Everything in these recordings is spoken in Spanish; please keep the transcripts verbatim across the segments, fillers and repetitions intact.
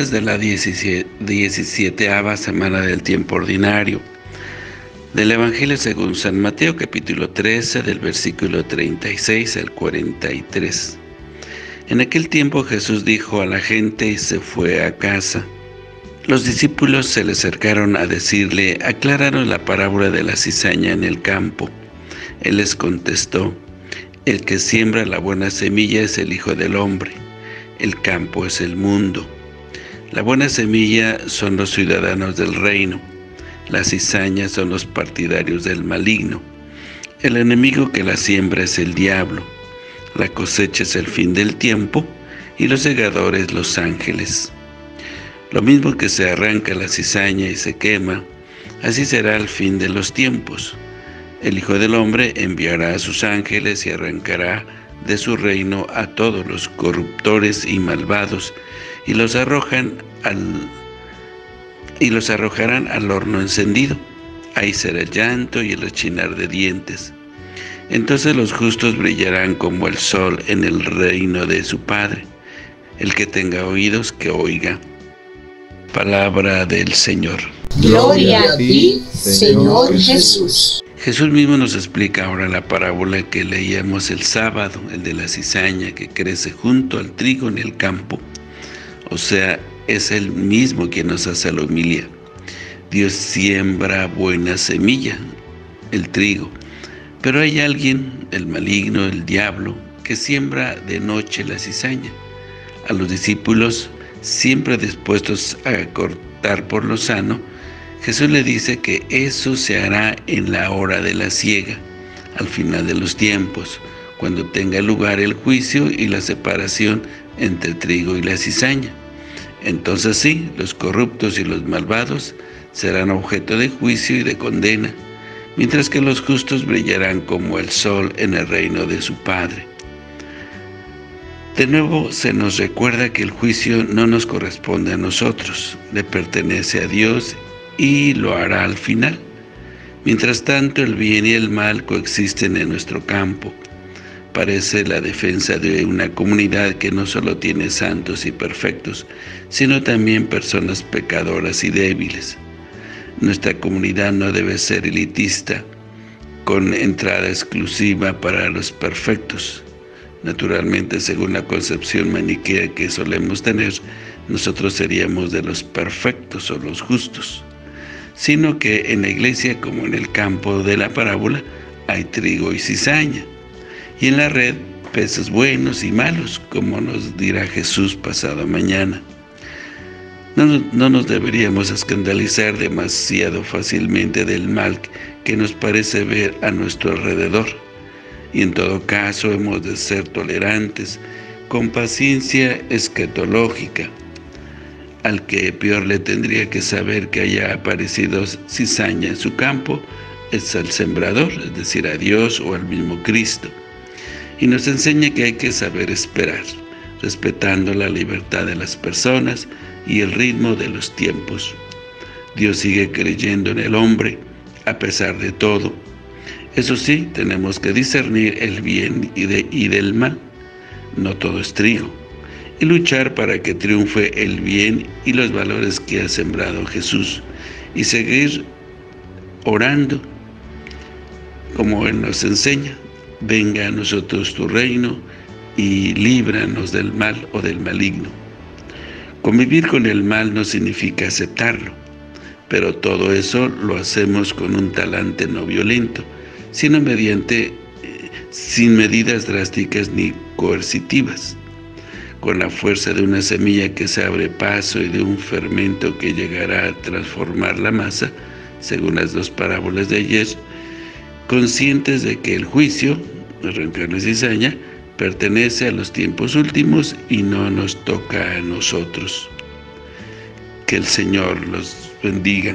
martes de la diecisiete semana del tiempo ordinario, del Evangelio según San Mateo, capítulo trece, del versículo treinta y seis al cuarenta y tres. En aquel tiempo Jesús dijo a la gente y se fue a casa. Los discípulos se le acercaron a decirle: acláranos la parábola de la cizaña en el campo. Él les contestó: el que siembra la buena semilla es el Hijo del Hombre. El campo es el mundo. La buena semilla son los ciudadanos del reino. Las cizañas son los partidarios del maligno. El enemigo que la siembra es el diablo. La cosecha es el fin del tiempo y los segadores los ángeles. Lo mismo que se arranca la cizaña y se quema, así será el fin de los tiempos. El Hijo del Hombre enviará a sus ángeles y arrancará de su reino a todos los corruptores y malvados, y los arrojan al, y los arrojarán al horno encendido. Ahí será el llanto y el rechinar de dientes. Entonces los justos brillarán como el sol en el reino de su Padre. El que tenga oídos, que oiga. Palabra del Señor. Gloria a ti, Señor Jesús. Jesús mismo nos explica ahora la parábola que leíamos el sábado, el de la cizaña que crece junto al trigo en el campo. O sea, es Él mismo quien nos hace la humilía. Dios siembra buena semilla, el trigo. Pero hay alguien, el maligno, el diablo, que siembra de noche la cizaña. A los discípulos, siempre dispuestos a cortar por lo sano, Jesús le dice que eso se hará en la hora de la siega, al final de los tiempos, cuando tenga lugar el juicio y la separación entre trigo y la cizaña. Entonces sí, los corruptos y los malvados serán objeto de juicio y de condena, mientras que los justos brillarán como el sol en el reino de su Padre. De nuevo se nos recuerda que el juicio no nos corresponde a nosotros, le pertenece a Dios y lo hará al final. Mientras tanto, el bien y el mal coexisten en nuestro campo. Parece la defensa de una comunidad que no solo tiene santos y perfectos, sino también personas pecadoras y débiles. Nuestra comunidad no debe ser elitista, con entrada exclusiva para los perfectos. Naturalmente, según la concepción maniquea que solemos tener, nosotros seríamos de los perfectos o los justos, sino que en la iglesia, como en el campo de la parábola, hay trigo y cizaña, y en la red peces buenos y malos, como nos dirá Jesús pasado mañana. No, no nos deberíamos escandalizar demasiado fácilmente del mal que nos parece ver a nuestro alrededor, y en todo caso hemos de ser tolerantes, con paciencia escatológica. Al que peor le tendría que saber que haya aparecido cizaña en su campo es al sembrador, es decir, a Dios o al mismo Cristo. Y nos enseña que hay que saber esperar, respetando la libertad de las personas y el ritmo de los tiempos. Dios sigue creyendo en el hombre a pesar de todo. Eso sí, tenemos que discernir el bien y, de, y del mal. No todo es trigo, y luchar para que triunfe el bien y los valores que ha sembrado Jesús, y seguir orando como Él nos enseña: venga a nosotros tu reino y líbranos del mal o del maligno. Convivir con el mal no significa aceptarlo, pero todo eso lo hacemos con un talante no violento, sino mediante, sin medidas drásticas ni coercitivas. Con la fuerza de una semilla que se abre paso y de un fermento que llegará a transformar la masa, según las dos parábolas de ayer, conscientes de que el juicio, arrancar la cizaña, pertenece a los tiempos últimos y no nos toca a nosotros. Que el Señor los bendiga.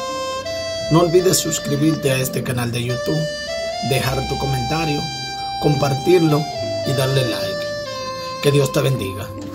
no olvides suscribirte a este canal de YouTube, dejar tu comentario, compartirlo y darle like. Que Dios te bendiga.